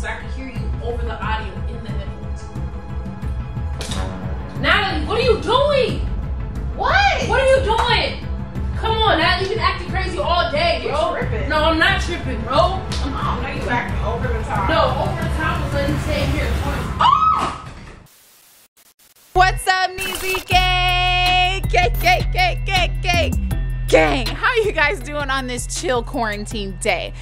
so I can hear you over the audio in the headphones. Natalie, what are you doing? What? What are you doing? Come on, Natalie, you've been acting crazy all day, bro. You're tripping. No, I'm not tripping, bro. I'm not. You acting over the top. No, over the top is letting you stay here. Oh! What's up, Neezy Gang? Gang, how are you guys doing on this chill quarantine day?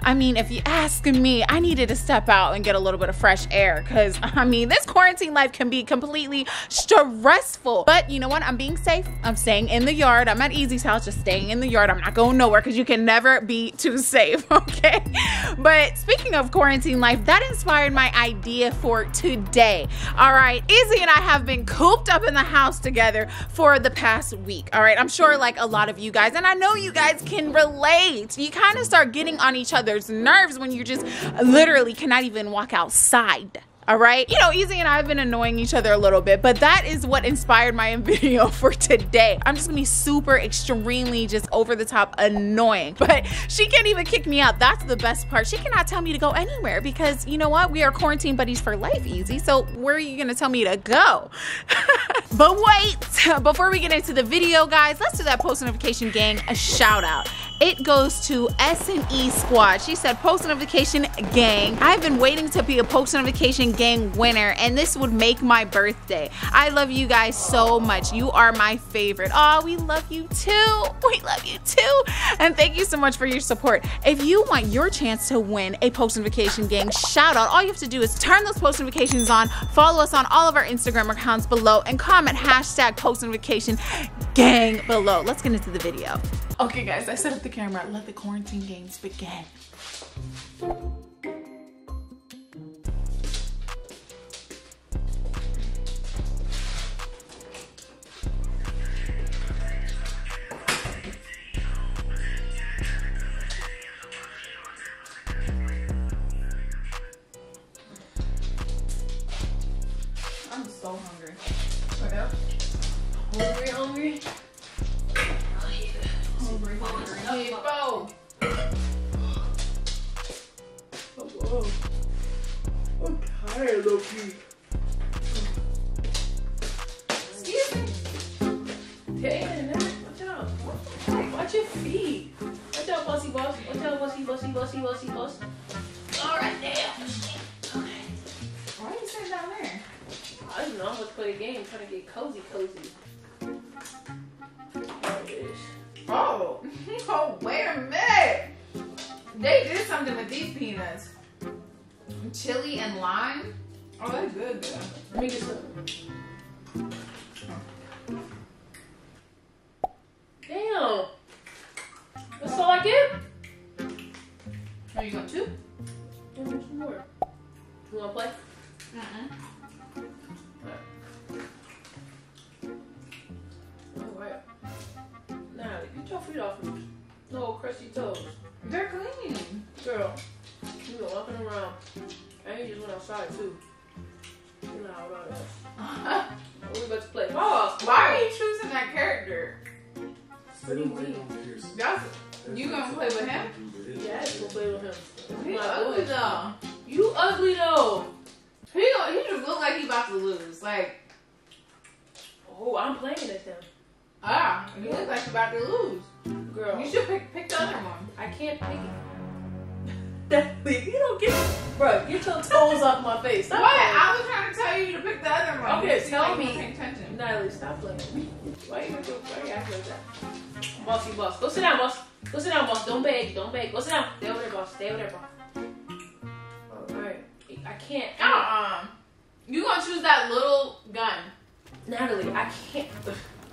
I mean, if you're asking me, I needed to step out and get a little bit of fresh air because, I mean, this quarantine life can be completely stressful. But you know what? I'm being safe. I'm staying in the yard. I'm at Easy's house, just staying in the yard. I'm not going nowhere because you can never be too safe, okay? But speaking of quarantine life, that inspired my idea for today. All right, Easy and I have been cooped up in the house together for the past week. All right, I'm sure like a lot of you guys, and I know you guys can relate. You kind of start getting on each other. There's nerves when you just literally cannot even walk outside. All right, you know, Easy and I have been annoying each other a little bit, but that is what inspired my video for today. I'm just gonna be super, extremely, just over the top annoying, but she can't even kick me out. That's the best part. She cannot tell me to go anywhere because you know what? We are quarantine buddies for life, Easy. So where are you gonna tell me to go? But wait, before we get into the video, guys, let's do that post notification gang a shout out. It goes to S&E Squad. She said, post notification gang. I've been waiting to be a post notification gang winner, and this would make my birthday. I love you guys so much. You are my favorite. Oh, we love you too. We love you too. And thank you so much for your support. If you want your chance to win a post notification gang shout out, all you have to do is turn those post notifications on, follow us on all of our Instagram accounts below, and comment hashtag post notification gang below. Let's get into the video. Okay guys, I set up the camera. Let the quarantine games begin. I'm so hungry. Right now? Hungry? Oh, whoa. I'm tired, Loki. Excuse me. Damn, watch out. Watch your feet. Watch out, bossy boss. Watch out, bossy boss. All right, damn. Okay. Why are you sitting down there? I don't know. I'm about to play a game. I'm trying to get cozy. Oh, oh, wait a minute. They did something with these peanuts. Chili and lime. Oh, that's good, though. Let me get some. Damn. That's all I get? Are you going to? There's some more. You want to play? Off of little crusty toes. They're clean. Girl, you been walking around. And you just went outside too. You know how about that. We're about to play. Oh, why are you choosing that character? What do you mean? That's, you gonna play with him? Yes, we'll play with him. He's ugly though. You ugly though. He just look like he about to lose. Like, oh, I'm playing with him. Ah, you look like you're about to lose. Girl. You should pick the other one. I can't pick it. Definitely. You don't get it. Bro, get your toes off my face. Stop what? Playing. I was trying to tell you to pick the other one. Okay, tell me. Natalie, stop playing. Why you acting like that? Bossy boss. Go sit down, boss. Go sit down, boss. Don't beg. Don't beg. Go sit down. Stay over there, boss. Stay over there, boss. Alright. I can't. You gonna choose that little gun. Natalie, I can't.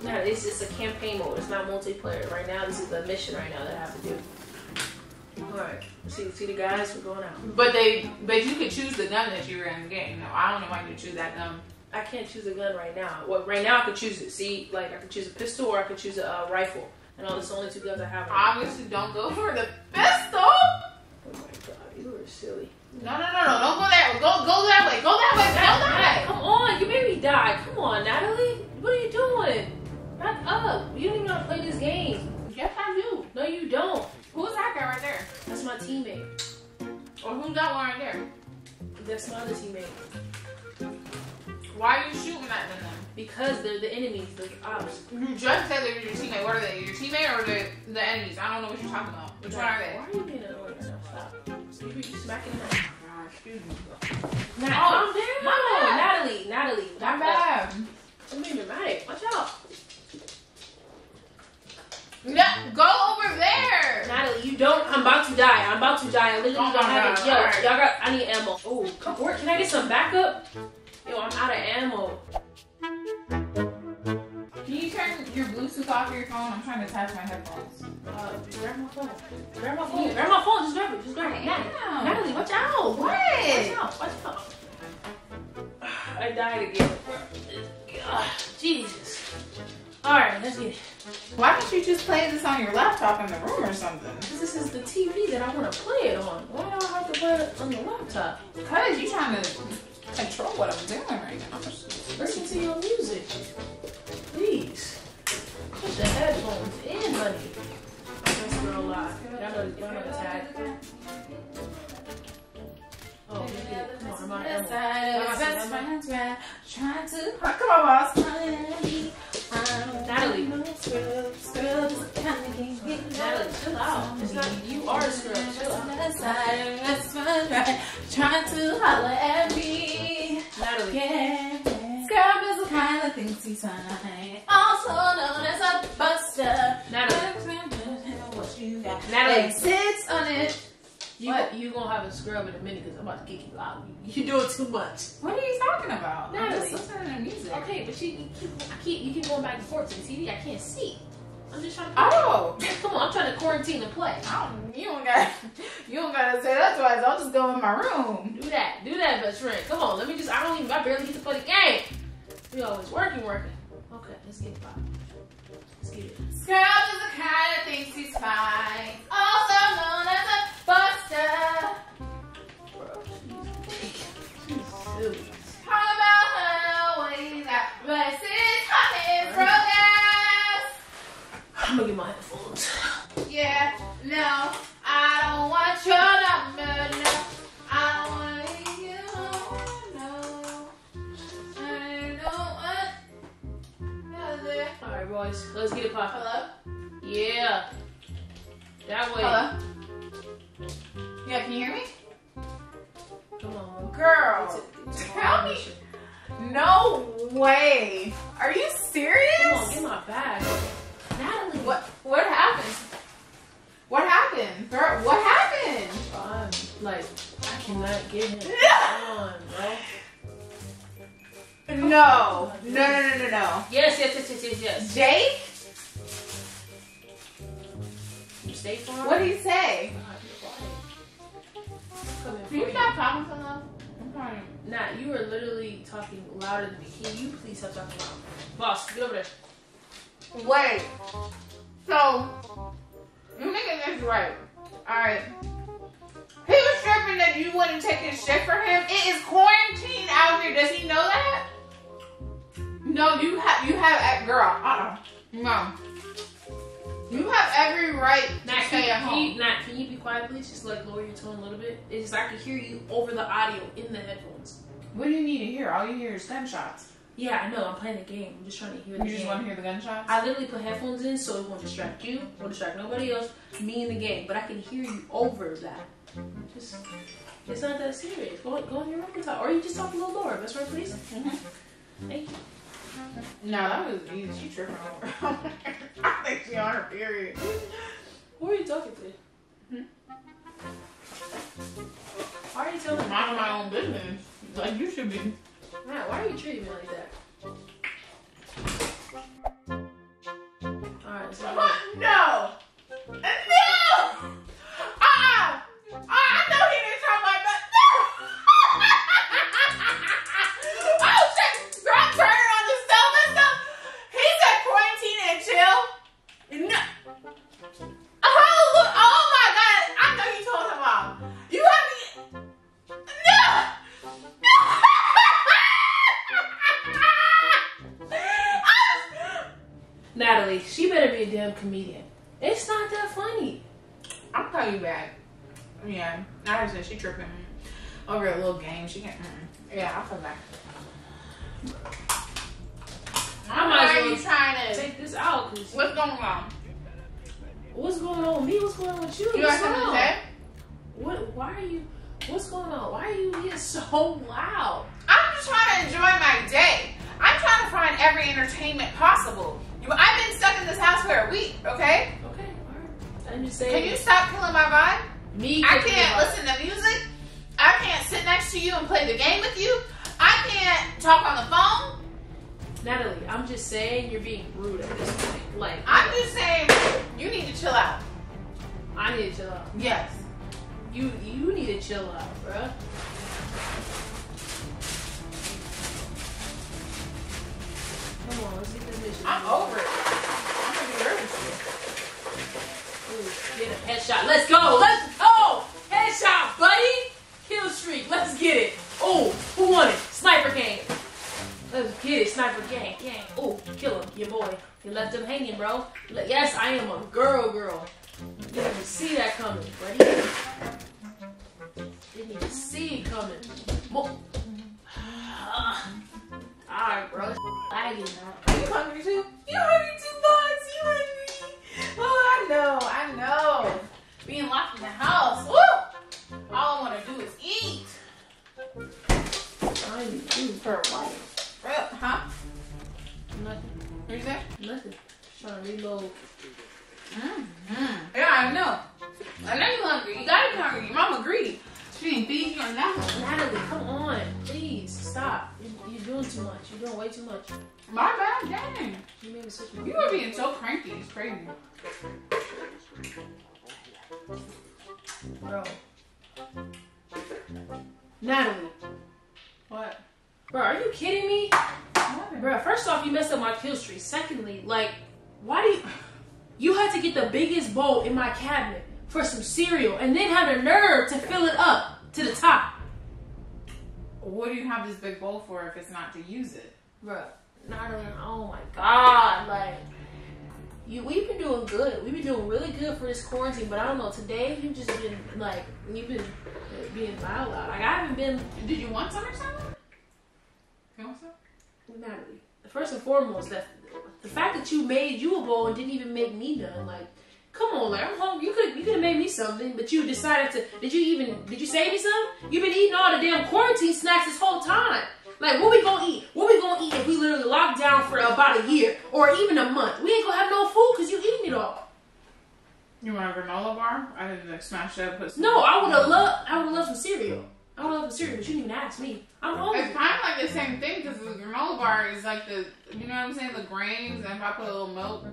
Now, this is a campaign mode. It's not multiplayer right now. This is the mission right now that I have to do. All right. See the guys? We're going out. But you could choose the gun that you were in the game. No, I don't know why you choose that gun. I can't choose a gun right now. Well, right now I could choose it. See, like I could choose a pistol or I could choose a rifle. And all this only two guns I have. Obviously, don't go for the pistol. Oh my god, you were silly. No, don't go that way. Go that way. Go that way. Come on, you made me die. Come on, Natalie. What are you doing? Back up. You don't even know how to play this game. Yes, I do. No, you don't. Who's that guy right there? That's my teammate. Or who's that one right there? They're smaller teammates. Why are you shooting at them? Because they're the enemies. They're the ops. You just said they're your teammate. What are they? Your teammate or the enemies? I don't know what you're talking about. Which one are they? Why are you being annoying? Stop. You smacking them. Nah, excuse me. Nah, calm down. No, Natalie. Natalie. I'm bad. I'm being dramatic. Watch out. Yeah, go over there. Natalie, you don't. I'm about to die. I'm about to die. I literally don't have it. Yo, y'all got. I need ammo. Oh, come on. Can I get some backup? Yo, I'm out of ammo. Can you turn your Bluetooth off your phone? I'm trying to attach my headphones. Grab my phone. Grab my phone. Grab my phone. Just grab it. Just grab it. Natalie, watch out. What? Watch out. Watch out. I died again. Jesus. Alright, let's get it. Why don't you just play this on your laptop in the room or something? Because this is the TV that I want to play it on. Why do I have to play it on the laptop? Because you're trying to control what I'm doing right now. Listen to your music. Please. Put the headphones in, honey. That's real live. Y'all know the tag. Oh, come on, Armando. My best friend's man. Trying to. Come on, boss. Natalie. Natalie, chill out. You are a scrub. Chill out. Trying to holler at me. Natalie. Scrub is the kind of things he finds. Also known as a buster. Natalie. What you got? Natalie sits on it. You gonna have a scrub in a minute because I'm about to kick you out. You're doing too much. What are you talking about? Natalie. I'm just listening to music. Okay, but you keep going back and forth to the TV. I can't see. I'm just trying to. Oh, come on! I'm trying to quarantine and play. You don't gotta say that twice. I'll just go in my room. Do that, best friend. Come on, let me just. I barely get to play the game. We always working. Okay, let's get it by. Let's get it. Scrub is the kind of things he's fine. Also known as a buster. Bro, she's silly. How about her way that versus coming from us? I'm gonna get my headphones. Yeah, no, I don't want your number, no. I don't want you, no. I don't want another. Alright, boys, let's get it poppin'. Hello? Yeah. That way. Hello? Yeah, can you hear me? Come on, girl. Tell me. No way. Are you serious? Come on, get my bag, Natalie. What happened? What happened, girl? What happened? I'm like, I cannot get him. Come on, bro. No. No. Yes. Jake. You stay for him? What do you say? Can you stop talking so loud? I'm sorry. Nah, you were literally talking louder than me. Can you please stop talking loud? Boss, get over there. Wait. So, you niggas is right. Alright. He was tripping that you wouldn't take his shit for him. It is quarantine out here. Does he know that? No, you have girl. No. You have every right to stay at home. Nat, can you be quiet, please? Just like lower your tone a little bit. It's just I can hear you over the audio in the headphones. What do you need to hear? All you hear is gunshots. Yeah, I know. I'm playing the game. I'm just trying to hear the game. You just want to hear the gunshots? I literally put headphones in so it won't distract you, won't distract nobody else, me in the game. But I can hear you over that. Just, it's not that serious. Go on your room and talk. Or you just talk a little lower. That's right, please. Thank you. No, that was easy. She tripping over. I think she on her period. Who are you talking to? Why are you telling me? Mind my own business. Like you should be. Matt, why are you treating me like that? Alright, so. No! No! I know he didn't try my best. Natalie, she better be a damn comedian. It's not that funny. I'll call you back. Yeah, I said she tripping. over a little game. She can't. Yeah, I'll come back. Why are you trying to take this out? What's going on? What's going on with me? What's going on with you? You got something to say? What? Why are you? What's going on? Why are you being so loud? I'm just trying to enjoy my day. I'm trying to find every entertainment possible. I've been stuck in this house for a week, okay? Okay, alright. I'm just saying. Can you stop killing my vibe? Me? I can't listen to music. I can't sit next to you and play the game with you. I can't talk on the phone. Natalie, I'm just saying you're being rude at this point. Like, I'm just saying you need to chill out. I need to chill out. Yes. You need to chill out, bruh. Come on, let's get this bitch. I'm over it. I'm gonna be nervous. Ooh, get a headshot. Let's go. Let's go. Headshot, buddy. Kill streak. Let's get it. Oh, who won it? Sniper gang. Let's get it, sniper gang. Gang. Oh, kill him, your boy. You left him hanging, bro. Yes, I am a girl. You didn't even see that coming, buddy. Didn't even see it coming. Alright, bro. Lagging now. Are you hungry too? You hungry too, Bugs? You hungry? Oh, I know. I know. Being locked in the house. Woo! All I want to do is eat. I need food for a life. Huh? Nothing. What you say? Nothing. Just trying to reload. Yeah, I know. I know you're hungry. You gotta be hungry. Your mama greedy. She didn't feed you on that one. Natalie, come on. Please, stop. You're doing too much. You're doing way too much. My bad, dang. You made me switch my mind. You are being so cranky. It's crazy. Bro. Natalie. What? Bro, are you kidding me? What? Bro, first off, you messed up my kill streak. Secondly, like, why do you... You had to get the biggest bowl in my cabinet for some cereal and then had a nerve to fill it up to the top. What do you have this big bowl for if it's not to use it? Bruh, not even, oh my God, like, we've been doing good. We've been doing really good for this quarantine, but I don't know, today you've just been, like, you've been being loud. Like, I haven't been. Did you want some or something? You want some? Natalie, first and foremost, that the fact that you made you a bowl and didn't even make me none, like, come on, like, I'm hungry. You could have made me something, but you decided to. Did you save me some? You've been eating all the damn quarantine snacks this whole time. Like, what we gonna eat? What we gonna eat if we literally locked down for about a year or even a month? We ain't gonna have no food because you eating it all. You want a granola bar? I didn't like, smash that. Put some no, I would have loved some cereal. I would have loved some cereal, but you didn't even ask me. I'm hungry. It's kind of like the same thing because the granola bar is like the, you know what I'm saying, the grains, and if I put a little milk.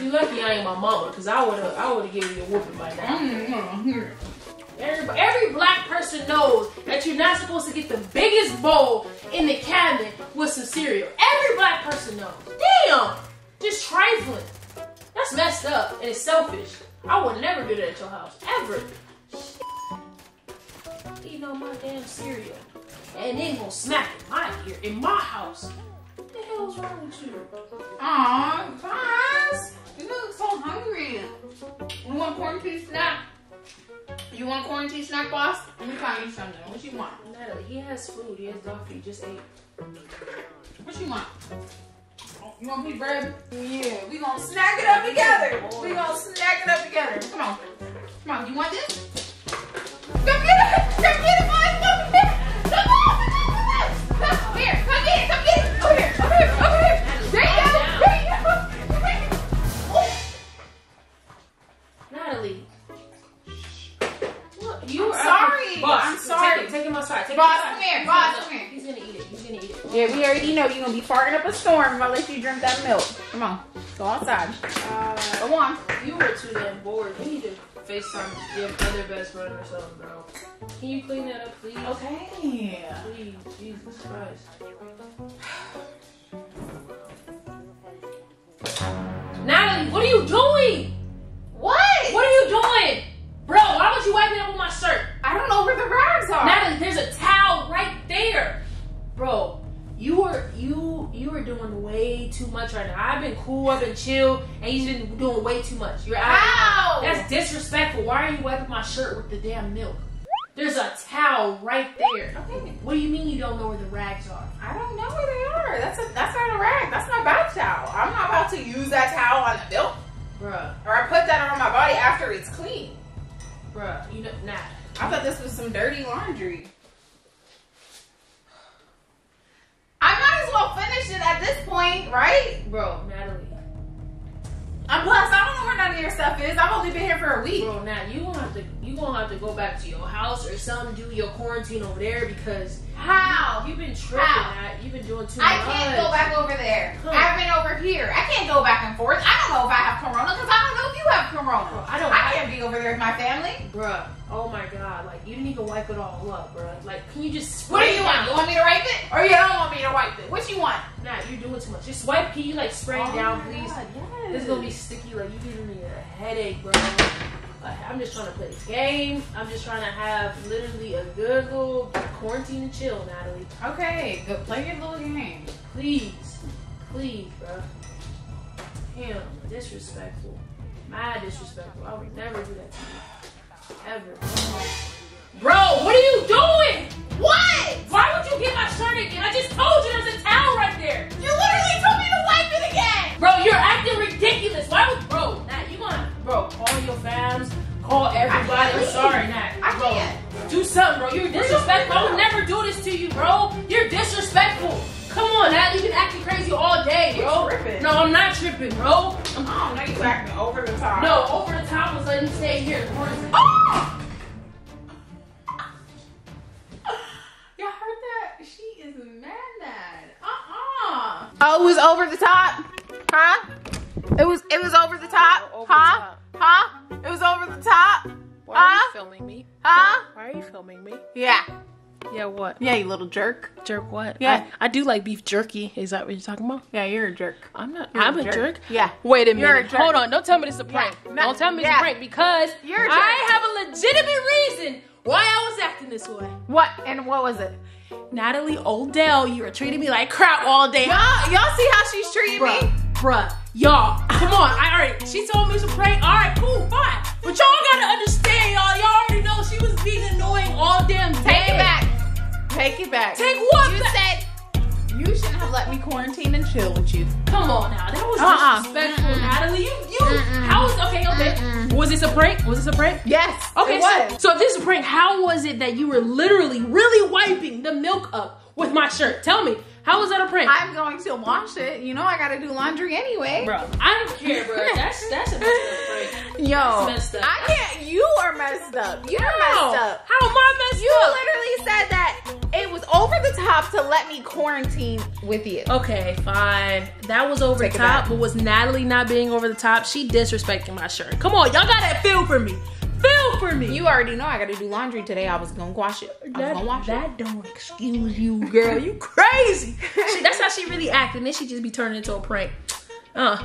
You lucky I ain't my mama, cause I would have given you a whooping by now. Every black person knows that you're not supposed to get the biggest bowl in the cabinet with some cereal. Every black person knows. Damn, just trifling. That's messed up and it's selfish. I would never do that at your house ever. Shit. Eating on my damn cereal and then gonna smack it right here in my house. What the hell's wrong with you? Aw, guys. You look so hungry. You want quarantine snack? You want quarantine snack, boss? Let me find you something. What you want? Natalie, he has food. He has dog food. He just ate. What you want? You want pea bread? Yeah. We gonna snack it up together. We gonna snack it up together. Come on. Come on. You want this? Come get it. Come get it, boys. Come get it. Come on. Come here. Come get it. Come get it. Over here. Over here. Over here. There you go. There you go. Natalie, what? You are sorry. Boss, I'm sorry. Take him outside. Take boss, him outside. Come here. Boss, come here. He's gonna eat it. He's gonna eat it. Yeah, we already know you're gonna be farting up a storm if I let you drink that milk. Come on, go outside. Go on. You were too damn bored. You need to FaceTime your other best friend or something, bro. Can you clean that up, please? Okay. Please, Jesus Christ. Natalie, what are you doing? What? What are you doing? Bro, why don't you wipe it up with my shirt? I don't know where the rags are. Natalie, there's a towel right there. Bro, you are doing way too much right now. I've been cool, I've been chill, and you've been doing way too much. You're out. Ow! That's disrespectful. Why are you wiping my shirt with the damn milk? There's a towel right there. Okay. What do you mean you don't know where the rags are? I don't know where they are. That's not a rag. That's my bath towel. I'm not about to use that towel on the milk. Bruh. Or I put that on my body after it's clean. Bruh, you know, nah. I thought this was some dirty laundry. I might as well finish it at this point, right? Bro, Natalie. And plus, I don't know where none of your stuff is. I've only been here for a week. Bro, now you gonna have to go back to your house or something, do your quarantine over there because how you've been tripping. Out. You've been doing too much. I can't go back over there. Huh. I've been over here. I can't go back and forth. I don't know if I have corona because I don't know if you have corona. Bro, I can't be over there with my family, bruh. Oh my god, like you need to wipe it all up, bruh. Like, can you just? What do you want? You want me to wipe it, or you don't want me to wipe it? What you want? Nah, you're doing too much. Just wipe. Can you like spray it down, please? God, yes. This is gonna be sticky. Like you're giving me a headache, bro. I'm just trying to play a game. I'm just trying to have literally a good little quarantine and chill, Natalie. Okay, go play your little game. Please, please, bro. Damn, disrespectful. Mad disrespectful. I would never do that to you. Ever. Bro, what are you doing? What? Why would you get my shirt again? I just told you there's a towel right there. You literally told me to wipe it again. Bro, you're acting ridiculous. Why would, bro? Bro, call your fams, call everybody. I'm sorry, Nat. I can't. Do something, bro. You're disrespectful. I would never do this to you, bro. You're disrespectful. Come on, Nat. You've been acting crazy all day, bro. You're tripping. No, I'm not tripping, bro. Oh, now you're acting over the top. No, over the top was letting you stay here. Oh! Y'all heard that? She is mad. Oh, it was over the top? Huh? It was over the top, huh? Huh? It was over the top. Why are you filming me? Huh? Why are you filming me? Yeah. Yeah, what? Yeah, you little jerk. Jerk what? Yeah. I do like beef jerky. Is that what you're talking about? Yeah, you're a jerk. I'm not. You're I'm a jerk. Yeah. Wait a minute. You're a jerk. Hold on. Don't tell me this is a prank. Yeah. Don't tell me it's a prank because you're a jerk. I have a legitimate reason why I was acting this way. What? And what was it? Natalie O'Dell, you were treating me like crap all day. Y'all see how she's treating me? Bruh, y'all, come on, she told me to pray, alright, cool, fine. But y'all gotta understand, y'all, already know she was being annoying all damn day. Take it back. Take it back. Take what? You said, you shouldn't have let me quarantine and chill with you. Come on now, that was disrespectful, Natalie. How was, okay. Was this a prank? Was this a prank? Yes, okay, it was. So if this is a prank, how was it that you were literally, really wiping the milk up with my shirt? Tell me. How was that a prank? I'm going to wash it. You know I gotta do laundry anyway. Bro, I don't care, bro. That's a messed up prank. Yo, that's messed up. I can't. You are messed up. You're messed up. How am I messed up? You literally said that it was over the top to let me quarantine with you. Okay, fine. That was over the top, but was Natalie not being over the top? She disrespecting my shirt. Come on, y'all gotta feel for me. Feel for me. You already know I gotta do laundry today. I was gonna wash it. That don't excuse you, girl. You crazy. That's how she really acted. Then she just be turning into a prank. No. I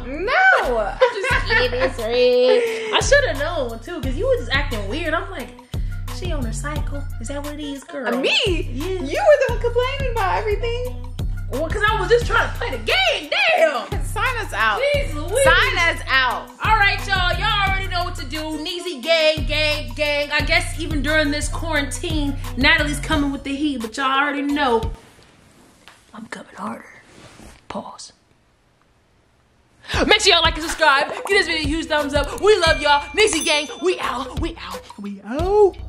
should have known too, because you was just acting weird. I'm like, she on her cycle. Is that what it is, girl? Me? Yeah. You were the one complaining about everything. Well, because I was just trying to play the game. Damn. Sign us out. Jeez Louise. Sign us out. All right, y'all. Y'all already know what to do. Neezy gang, gang, gang. I guess even during this quarantine, Natalie's coming with the heat, but y'all already know I'm coming harder. Pause. Make sure y'all like and subscribe. Give this video a huge thumbs up. We love y'all. Neezy gang, we out. We out. We out.